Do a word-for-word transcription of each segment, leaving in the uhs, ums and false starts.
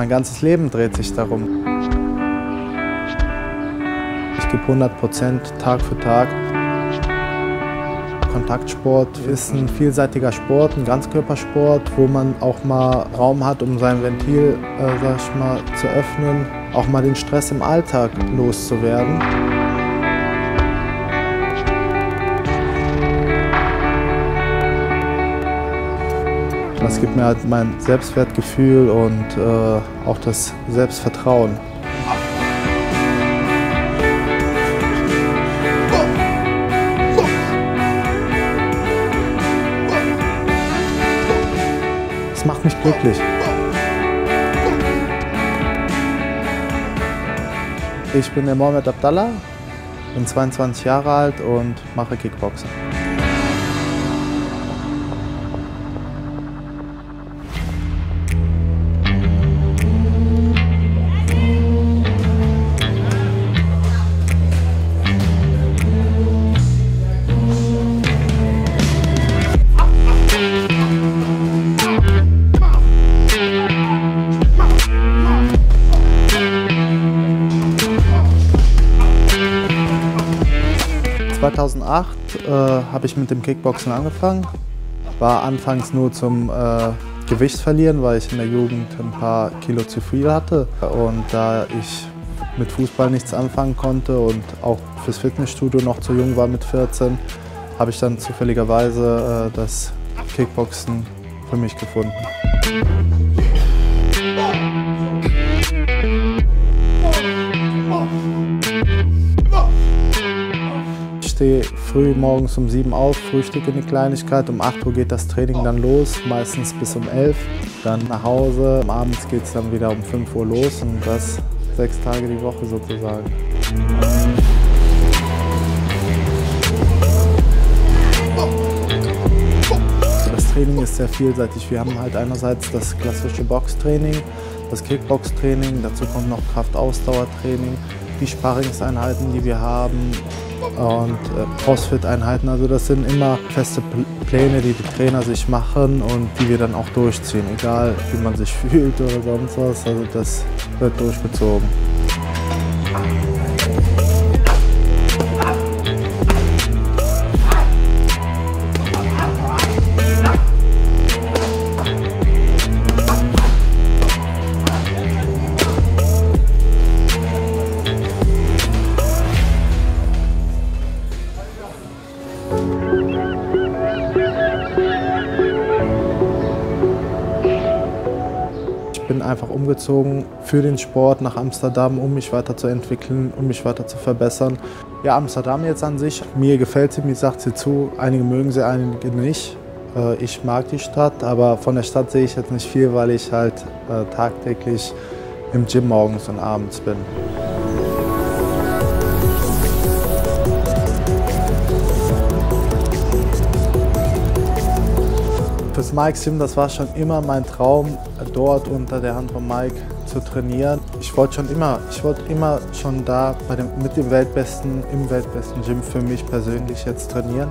Mein ganzes Leben dreht sich darum. Ich gebe hundert Prozent Tag für Tag. Kontaktsport ist ein vielseitiger Sport, ein Ganzkörpersport, wo man auch mal Raum hat, um sein Ventil äh, sag ich mal, zu öffnen, auch mal den Stress im Alltag loszuwerden. Das gibt mir halt mein Selbstwertgefühl und äh, auch das Selbstvertrauen. Das macht mich glücklich. Ich bin der Mohamed Abdallah, bin zweiundzwanzig Jahre alt und mache Kickboxen. zweitausendacht äh, habe ich mit dem Kickboxen angefangen. War anfangs nur zum äh, Gewichtsverlieren, weil ich in der Jugend ein paar Kilo zu viel hatte. Und da ich mit Fußball nichts anfangen konnte und auch fürs Fitnessstudio noch zu jung war mit vierzehn, habe ich dann zufälligerweise äh, das Kickboxen für mich gefunden. Ich stehe früh morgens um sieben auf, frühstücke eine Kleinigkeit, um acht Uhr geht das Training dann los, meistens bis um elf, dann nach Hause, abends geht es dann wieder um fünf Uhr los und das sechs Tage die Woche sozusagen. Das Training ist sehr vielseitig. Wir haben halt einerseits das klassische Boxtraining, das Kickbox-Training, dazu kommt noch Kraft-Ausdauer-Training, die Sparringseinheiten, die wir haben. Und Crossfit-Einheiten, also das sind immer feste Pläne, die die Trainer sich machen und die wir dann auch durchziehen, egal wie man sich fühlt oder sonst was, also das wird durchgezogen. Ich bin einfach umgezogen für den Sport nach Amsterdam, um mich weiterzuentwickeln, um mich weiter zu verbessern. Ja, Amsterdam jetzt an sich, mir gefällt sie, mir sagt sie zu. Einige mögen sie, einige nicht. Ich mag die Stadt, aber von der Stadt sehe ich jetzt nicht viel, weil ich halt tagtäglich im Gym morgens und abends bin. Das Mike's Gym, das war schon immer mein Traum, dort unter der Hand von Mike zu trainieren. Ich wollte schon immer, ich wollte immer schon da bei dem, mit dem Weltbesten, im Weltbesten Gym für mich persönlich jetzt trainieren.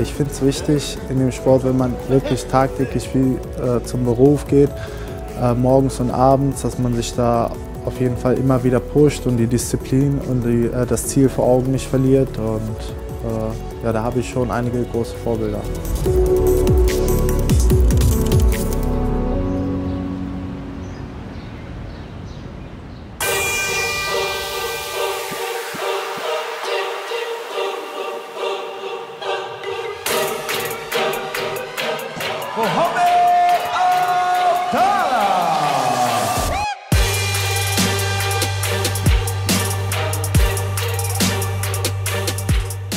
Ich finde es wichtig in dem Sport, wenn man wirklich tagtäglich viel äh, zum Beruf geht, äh, morgens und abends, dass man sich da auf jeden Fall immer wieder pusht und die Disziplin und die, äh, das Ziel vor Augen nicht verliert. Und äh, ja, da habe ich schon einige große Vorbilder.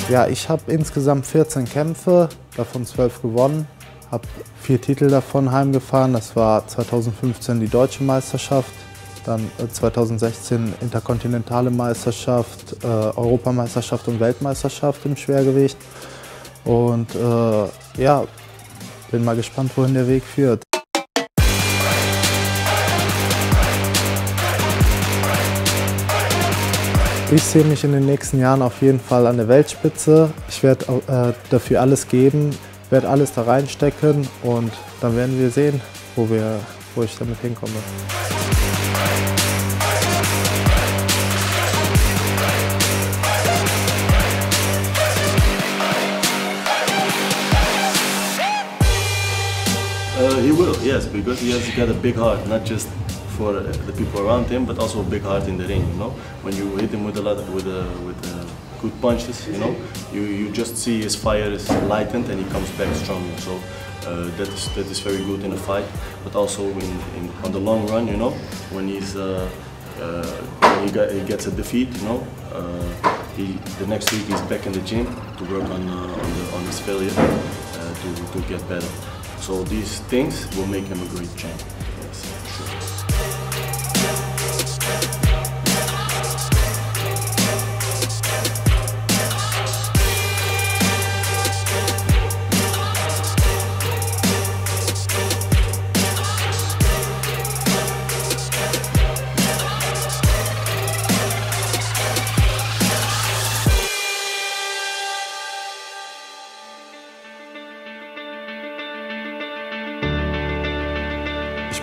Ja, ich habe insgesamt vierzehn Kämpfe, davon zwölf gewonnen, habe vier Titel davon heimgefahren. Das war zweitausendfünfzehn die Deutsche Meisterschaft, dann zweitausendsechzehn Interkontinentale Meisterschaft, äh, Europameisterschaft und Weltmeisterschaft im Schwergewicht. Und äh, ja, bin mal gespannt, wohin der Weg führt. Ich sehe mich in den nächsten Jahren auf jeden Fall an der Weltspitze. Ich werde äh, dafür alles geben, werde alles da reinstecken und dann werden wir sehen, wo, wir, wo ich damit hinkomme. Uh, he will, yes, because he has got a big heart, not just for the people around him, but also a big heart in the ring. You know, when you hit him with a lot, of, with a, with a good punches, you know, you you just see his fire is lightened and he comes back stronger. So uh, that is that is very good in a fight, but also in, in on the long run, you know, when he's uh, uh, when he, got, he gets a defeat, you know, uh, he the next week he's back in the gym to work on uh, on, the, on his failure uh, to to get better. So these things will make him a great champion. Yes, sure.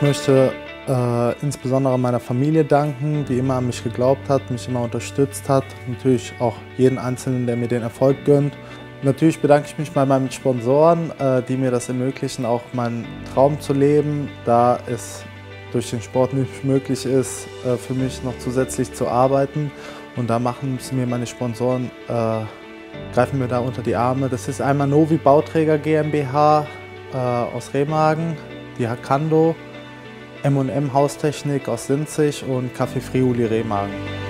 Ich möchte äh, insbesondere meiner Familie danken, die immer an mich geglaubt hat, mich immer unterstützt hat. Natürlich auch jeden Einzelnen, der mir den Erfolg gönnt. Natürlich bedanke ich mich bei meinen Sponsoren, äh, die mir das ermöglichen, auch meinen Traum zu leben, da es durch den Sport nicht möglich ist, äh, für mich noch zusätzlich zu arbeiten. Und da machen es mir meine Sponsoren, äh, greifen mir da unter die Arme. Das ist einmal NoWi Bauträger GmbH äh, aus Remagen, die Hakando, M und M Haustechnik aus Sinzig und Café Friuli Remagen.